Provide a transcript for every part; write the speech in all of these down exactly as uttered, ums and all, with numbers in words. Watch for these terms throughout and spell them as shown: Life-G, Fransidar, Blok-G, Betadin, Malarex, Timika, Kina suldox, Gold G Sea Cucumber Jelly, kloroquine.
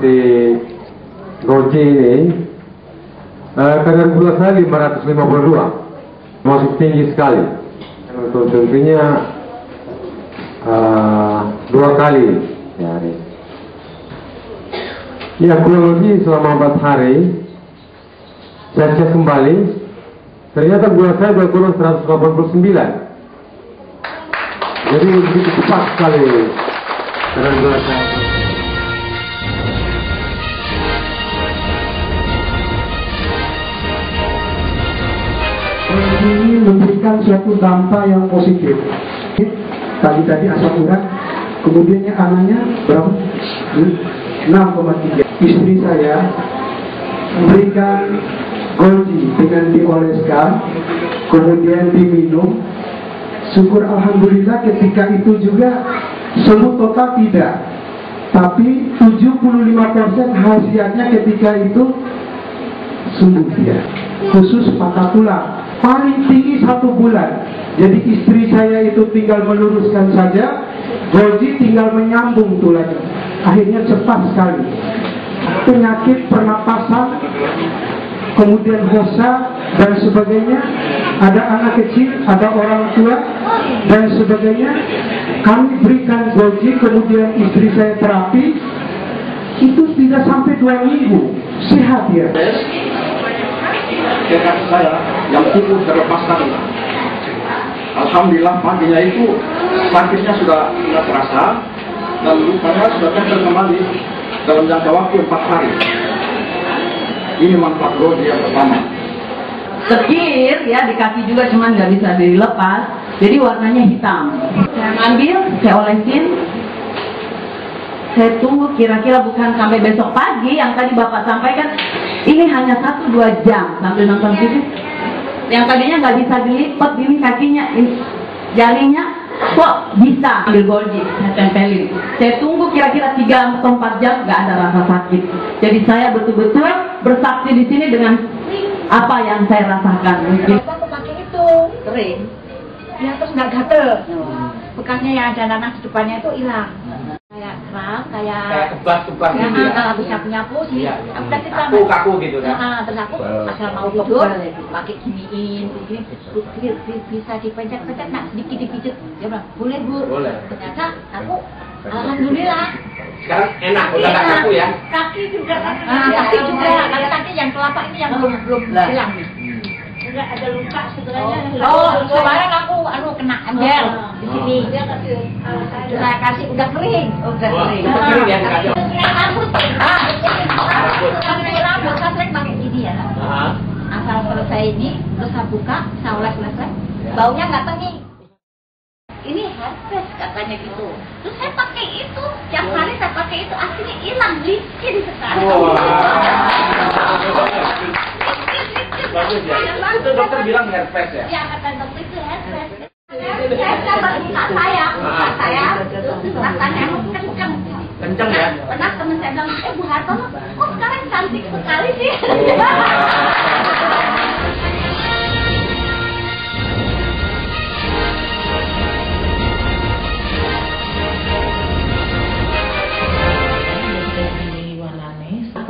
seperti Gold G ini eh, kadar gula saya lima ratus lima puluh dua, masuk tinggi sekali. Konsumsinya eh, dua kali sehari. Ya, kurang lebih selama empat hari saya cek kembali, ternyata gula saya berkurang seratus delapan puluh sembilan. Jadi begitu cepat sekali. Terima kasih. Ini memberikan suatu dampak yang positif. Tadi-tadi asam urat, kemudiannya anaknya berapa? enam koma tiga. Istri saya memberikan Golgi dengan dioleskan, kemudian diminum. Syukur alhamdulillah ketika itu juga semut total tidak, tapi tujuh puluh lima persen khasiatnya ketika itu sembuh dia. Khusus patah tulang paling tinggi satu bulan. Jadi istri saya itu tinggal meluruskan saja, Goji tinggal menyambung tulangnya. Akhirnya cepat sekali. Penyakit pernapasan, kemudian hosa dan sebagainya, ada anak kecil, ada orang tua dan sebagainya, kami berikan Goji, kemudian istri saya terapi, itu tidak sampai dua minggu sehat ya. Dekat saya yang tubuh terlepas tadi, alhamdulillah paginya itu sakitnya sudah tidak terasa dan lukanya sudah kembali kembali dalam jangka waktu empat hari. Ini manfaat Gold yang pertama. Sekir ya di kaki juga, cuman nggak bisa dilepas, jadi warnanya hitam. Saya ambil, saya olesin, saya tunggu kira-kira bukan sampai besok pagi yang tadi Bapak sampaikan. Ini hanya satu dua jam sambil nonton T V. Yang tadinya nggak bisa dilipat gini kakinya, jarinya kok bisa ambil Golgi, saya tempelin. Saya tunggu kira-kira tiga atau empat jam, nggak ada rasa sakit. Jadi saya betul-betul bersaksi di sini dengan apa yang saya rasakan. Bapak memakai itu kering, ya terus nggak gatel, bekasnya yang ada nanah di depannya itu hilang. Kayak keram, kayak kebas-kebas gitu ya. Kalau habis nyapu-nyapu sih, kaku-kaku gitu kan. Nah, terus aku asal mau tidur, pakai giniin, begini, bisa dipencet-pencet, nah sedikit-sedikit. Dia bilang, boleh Bu. Ternyata aku, alhamdulillah. Sekarang enak, udah gak kaku ya? Kaki juga, kaki juga. Kalau tadi yang telapak ini yang belum hilang nih. Udah ada luka sebenarnya. Oh, kemarin aku anu kena ember di sini. Saya kasih udah kering, udah kering. Kering ya kasih. Rambut. Ah, rambut kan sering pakai gini ya. Asal selesai ini terus saya buka, saya oles-olesin, baunya nggak tengi. Ini herpes katanya gitu. Terus saya pakai itu, tiap hari saya pakai itu, akhirnya hilang, licin sekali. Bagus ya. Itu dokter bilang herpes ya? Iya, kata dokter itu herpes. Saya coba buka saya, buka saya, rasanya kenceng. Kenceng ya? Pernah teman saya bilang, eh Bu Harto, kok sekarang cantik sekali sih?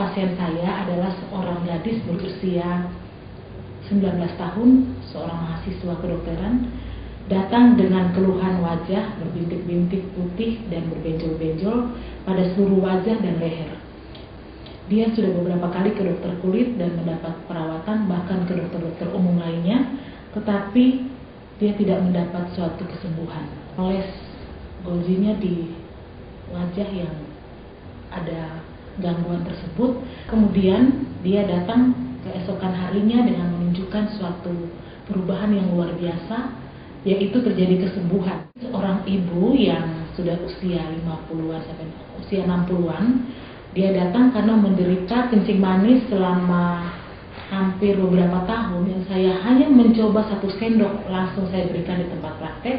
Pasien saya adalah seorang gadis berusia sembilan belas tahun, seorang mahasiswa kedokteran, datang dengan keluhan wajah berbintik-bintik putih dan berbenjol-benjol pada seluruh wajah dan leher. Dia sudah beberapa kali ke dokter kulit dan mendapat perawatan, bahkan ke dokter-dokter umum lainnya, tetapi dia tidak mendapat suatu kesembuhan. Oles Golgi-nya di wajah yang ada gangguan tersebut, kemudian dia datang keesokan harinya dengan menunjukkan suatu perubahan yang luar biasa, yaitu terjadi kesembuhan. Seorang ibu yang sudah usia lima puluhan sampai usia enam puluhan, dia datang karena menderita kencing manis selama hampir beberapa tahun, yang saya hanya mencoba satu sendok langsung saya berikan di tempat praktek.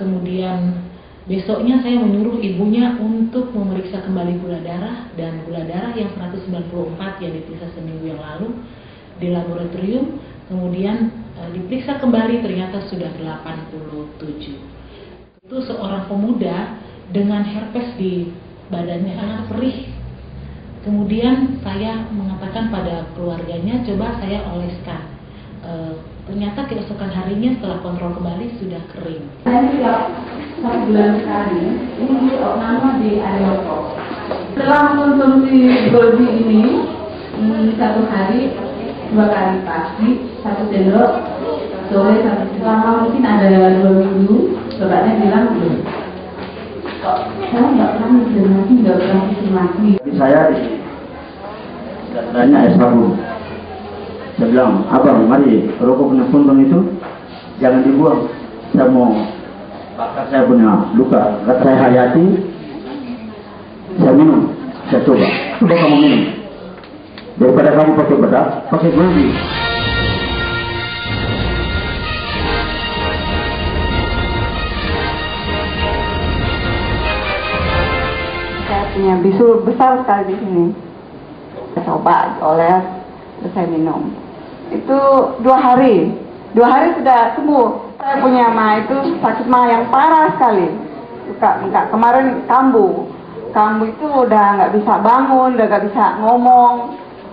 Kemudian besoknya saya menyuruh ibunya untuk memeriksa kembali gula darah, dan gula darah yang seratus sembilan puluh empat yang diperiksa seminggu yang lalu di laboratorium, kemudian e, diperiksa kembali ternyata sudah delapan puluh tujuh. Itu seorang pemuda dengan herpes di badannya, sangat perih, Kemudian saya mengatakan pada keluarganya, coba saya oleskan. E, ternyata keesokan harinya setelah kontrol kembali sudah kering. Saya tiap satu bulan sekali ini nama di aerokos. Setelah konsumsi Gold G ini, hmm, satu hari dua kali pagi, satu sendok, sore satu selama mungkin ada dua minggu. Sobatnya bilang belum. Saya nggak pernah minum lagi, nggak pernah minum lagi. Saya katanya es sabu. Saya bilang, abang, mari rokok puntung itu jangan dibuang. Saya mau bakar saya punya luka. Kata saya hayati, saya minum, saya coba. Coba kamu minum. Daripada kamu pakai bedak, pakai beli. Punya bisul besar sekali di sini. Saya coba oles, terus saya minum. Itu dua hari, dua hari sudah sembuh. Saya punya ma itu sakit ma yang parah sekali. Suka enggak kemarin kambuh, kambuh itu udah nggak bisa bangun, udah nggak bisa ngomong.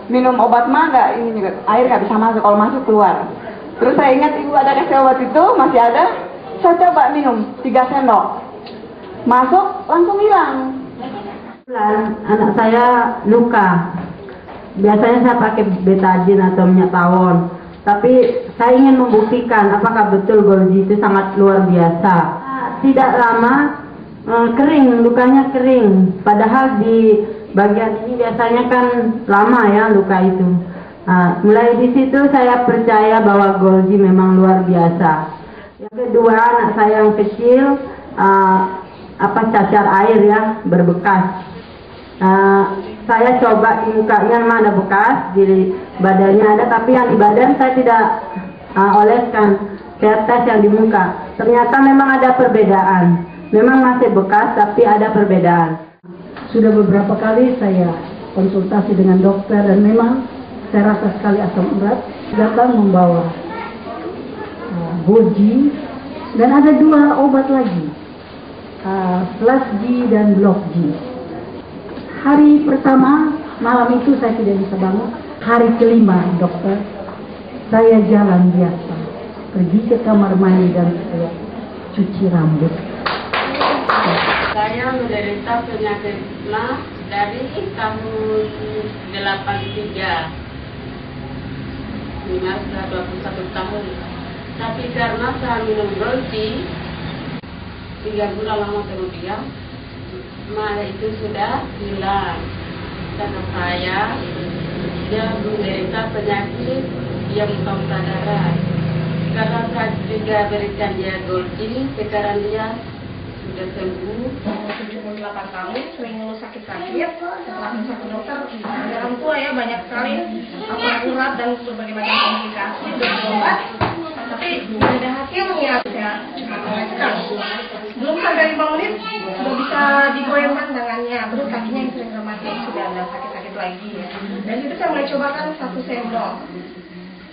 Minum obat ma nggak ini juga air nggak bisa masuk, kalau masuk keluar. Terus saya ingat ibu ada kasih obat itu masih ada. Saya coba minum tiga sendok, masuk langsung hilang. Anak saya luka, biasanya saya pakai betadin atau minyak tawon, tapi saya ingin membuktikan apakah betul Gold G itu sangat luar biasa. Tidak lama kering, lukanya kering, padahal di bagian ini biasanya kan lama ya luka itu. Nah, mulai di situ saya percaya bahwa Gold G memang luar biasa. Yang kedua, anak saya yang kecil uh, apa cacar air ya berbekas. Uh, saya coba di mukanya memang ada bekas, di badannya ada, tapi yang di badan saya tidak uh, oleskan, saya tes yang di muka. Ternyata memang ada perbedaan, memang masih bekas tapi ada perbedaan. Sudah beberapa kali saya konsultasi dengan dokter dan memang saya rasa sekali asam urat, datang membawa uh, Gold G dan ada dua obat lagi, uh, Plus-G dan Blok-G. Hari pertama, malam itu saya tidak bisa bangun. Hari kelima, dokter, saya jalan biasa. Pergi ke kamar mandi dan saya cuci rambut. Saya menderita penyakit asma dari tahun delapan tiga. Minimal sudah dua puluh satu tahun. Tapi karena saya minum Gold G, tiga bulan lama kemudian, malah itu sudah hilang. Karena saya dia menderita penyakit yang pembuka darah. Karena saya juga berikan dia Gold G, sekarang dia sudah sembuh. tujuh puluh delapan tahun, sering ngeluh sakit-sakit. Setelah minta ke dokter, orang tua ya banyak sekali apa urat dan berbagai macam komplikasi berobat. Tapi tidak ada hasilnya. Belum sampai lima menit sudah bisa digoyangkan tangannya, terus kakinya yang sering rematik sudah ada sakit-sakit lagi ya. Dan itu saya mulai cobakan satu sendok.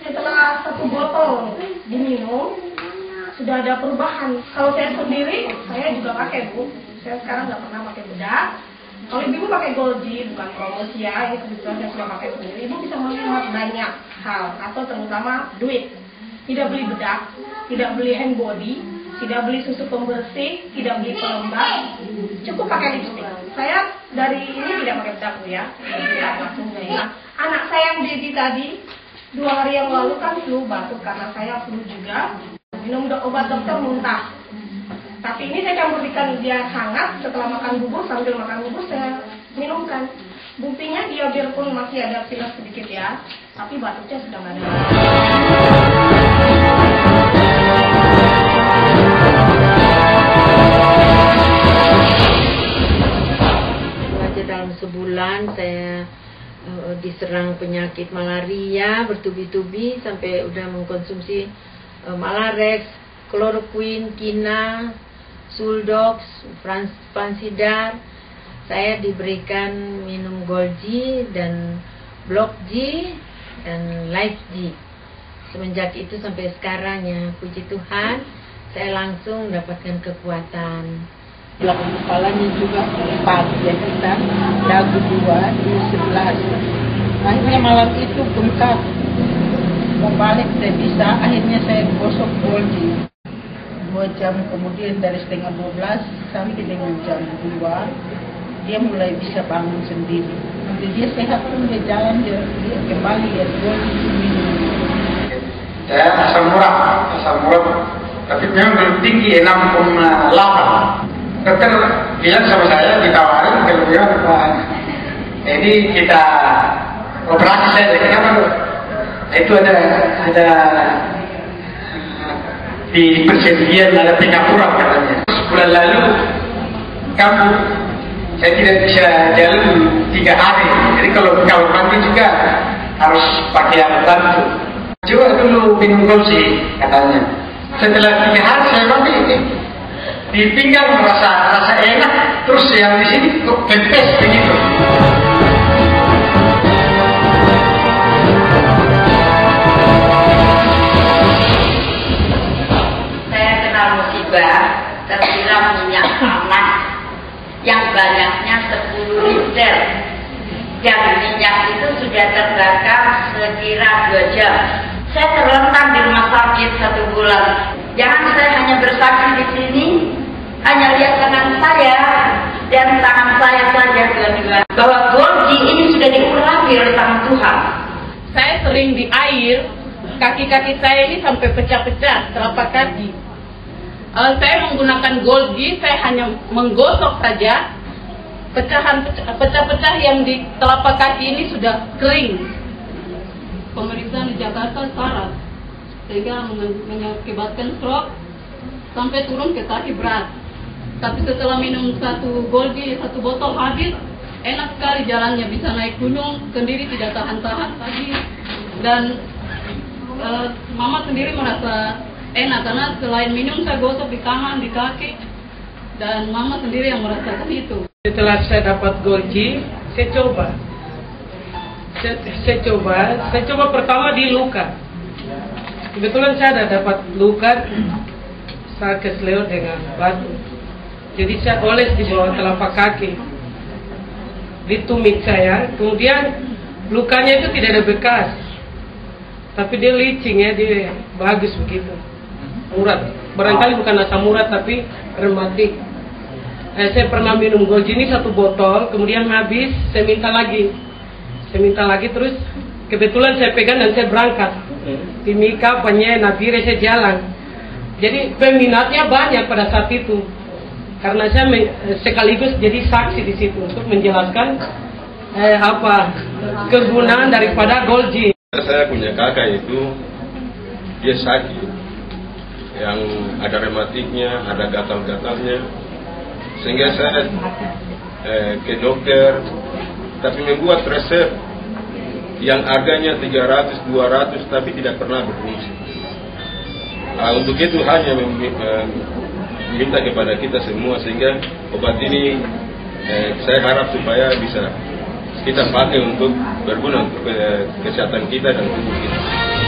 Setelah satu botol diminum sudah ada perubahan. Kalau saya sendiri saya juga pakai bu. Saya sekarang nggak pernah pakai bedak. Kalau ibu pakai Gold G, bukan promosi ya, ini kebetulan saya sudah pakai sendiri. Ibu bisa menghemat banyak hal atau terutama duit. Tidak beli bedak, tidak beli hand body, tidak beli susu pembersih, tidak beli pelembab, cukup pakai lipstick. Saya dari ini tidak pakai bedak ya, langsung ya. Anak saya yang baby tadi dua hari yang lalu kan flu batuk karena saya flu juga. Minum obat dokter muntah. Tapi ini saya campurkan dia hangat setelah makan bubur, sambil makan bubur saya minumkan. Buktinya dia biarpun masih ada pilek sedikit ya, tapi batuknya sudah nggak ada. Dalam sebulan saya uh, diserang penyakit malaria bertubi-tubi sampai udah mengkonsumsi uh, Malarex, kloroquine, Kina, suldox, Fransidar. Saya diberikan minum Gold G dan Blok-G dan Life-G. Semenjak itu sampai sekarang ya, puji Tuhan, saya langsung mendapatkan kekuatan. Belakang kepalanya juga empat ya kita dagu dua di sebelas. Akhirnya malam itu bengkak, mau balik tidak bisa. Akhirnya saya gosok Gold-G. Dua jam kemudian dari setengah dua belas sampai dengan jam dua dia mulai bisa bangun sendiri. Nanti dia sehat pun dia jalan dia, dia kembali ya Gold-G. Ya asal murah, asal murah. Tapi memang belum tinggi enam koma delapan. Dokter bilang sama saya ditawarin kemudian Pak, ini kita operasi saya dari kapan loh? Itu ada ada di persendian ada Singapura katanya. Bulan lalu kamu saya tidak bisa jalan tiga hari. Jadi kalau kalau mandi juga harus pakai alat bantu. Coba dulu minum Gold-G katanya. Setelah tiga hari saya mandi ini. Ditinggal merasa rasa enak, terus yang di sini kok pepes begitu. Saya kena musibah tersiram minyak panas yang banyaknya sepuluh liter. Yang minyak itu sudah terbakar sekira dua jam. Saya terlentang di rumah sakit satu bulan. Jangan saya hanya bersaksi di sini, hanya lihat tangan saya dan tangan saya saja Tuhan, bahwa Gold-G ini sudah diurapi oleh tangan Tuhan. Saya sering di air, kaki-kaki saya ini sampai pecah-pecah, telapak kaki. Uh, saya menggunakan Gold-G, saya hanya menggosok saja, pecahan pecah-pecah yang di telapak kaki ini sudah kering. Pemeriksaan di Jakarta syarat, sehingga mengakibatkan stroke sampai turun ke kaki berat. Tapi setelah minum satu Gold-G, satu botol habis, enak sekali jalannya, bisa naik gunung sendiri tidak tahan-tahan lagi. Dan uh, mama sendiri merasa enak karena selain minum saya gosok di tangan, di kaki, dan mama sendiri yang merasakan itu. Setelah saya dapat Gold-G, saya coba, saya, saya coba, saya coba pertama di luka. Kebetulan saya ada dapat luka saya kesleo dengan batu. Jadi saya oles di bawah telapak kaki, di tumit saya. Kemudian lukanya itu tidak ada bekas, tapi dia licin ya, dia bagus begitu. Urat, barangkali bukan asam urat tapi rematik. Eh, saya pernah minum Gold-G ini satu botol, kemudian habis saya minta lagi, saya minta lagi terus. Kebetulan saya pegang dan saya berangkat. Timika, Penye, Nabire, saya jalan. Jadi peminatnya banyak pada saat itu. Karena saya sekaligus jadi saksi di situ untuk menjelaskan eh, apa kegunaan daripada Gold-G. Saya punya kakak itu dia sakit, yang ada rematiknya, ada gatal-gatalnya, sehingga saya eh, ke dokter, tapi membuat resep yang harganya tiga ratus dua ratus tapi tidak pernah berfungsi. Nah, untuk itu hanya meminta kepada kita semua sehingga obat ini eh, saya harap supaya bisa kita pakai untuk berguna untuk eh, kesehatan kita dan tubuh kita.